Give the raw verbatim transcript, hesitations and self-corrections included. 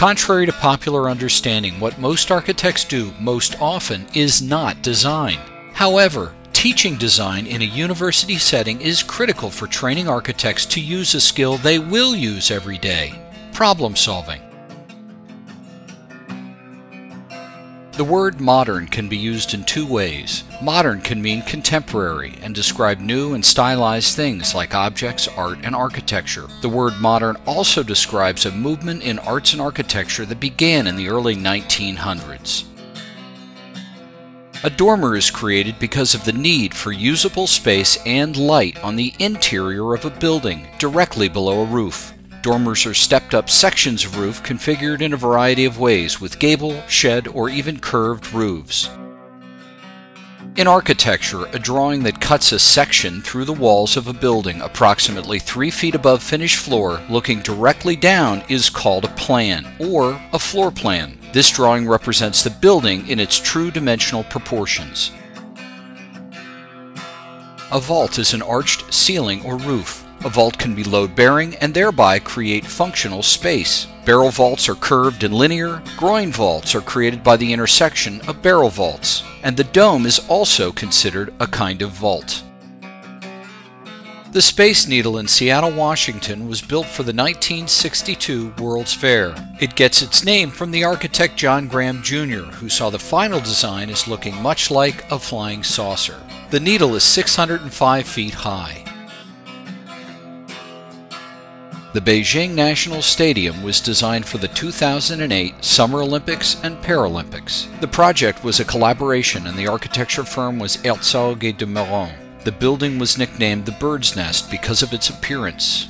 Contrary to popular understanding, what most architects do most often is not design. However, teaching design in a university setting is critical for training architects to use a skill they will use every day: problem solving. The word modern can be used in two ways. Modern can mean contemporary and describe new and stylized things like objects, art, and architecture. The word modern also describes a movement in arts and architecture that began in the early nineteen hundreds. A dormer is created because of the need for usable space and light on the interior of a building, directly below a roof. Dormers are stepped-up sections of roof configured in a variety of ways, with gable, shed, or even curved roofs. In architecture, a drawing that cuts a section through the walls of a building approximately three feet above finished floor looking directly down is called a plan, or a floor plan. This drawing represents the building in its true dimensional proportions. A vault is an arched ceiling or roof. A vault can be load-bearing and thereby create functional space. Barrel vaults are curved and linear. Groin vaults are created by the intersection of barrel vaults. And the dome is also considered a kind of vault. The Space Needle in Seattle, Washington was built for the nineteen sixty-two World's Fair. It gets its name from the architect John Graham Junior, who saw the final design as looking much like a flying saucer. The needle is six hundred five feet high. The Beijing National Stadium was designed for the two thousand eight Summer Olympics and Paralympics. The project was a collaboration and the architecture firm was Herzog and de Meuron. The building was nicknamed the Bird's Nest because of its appearance.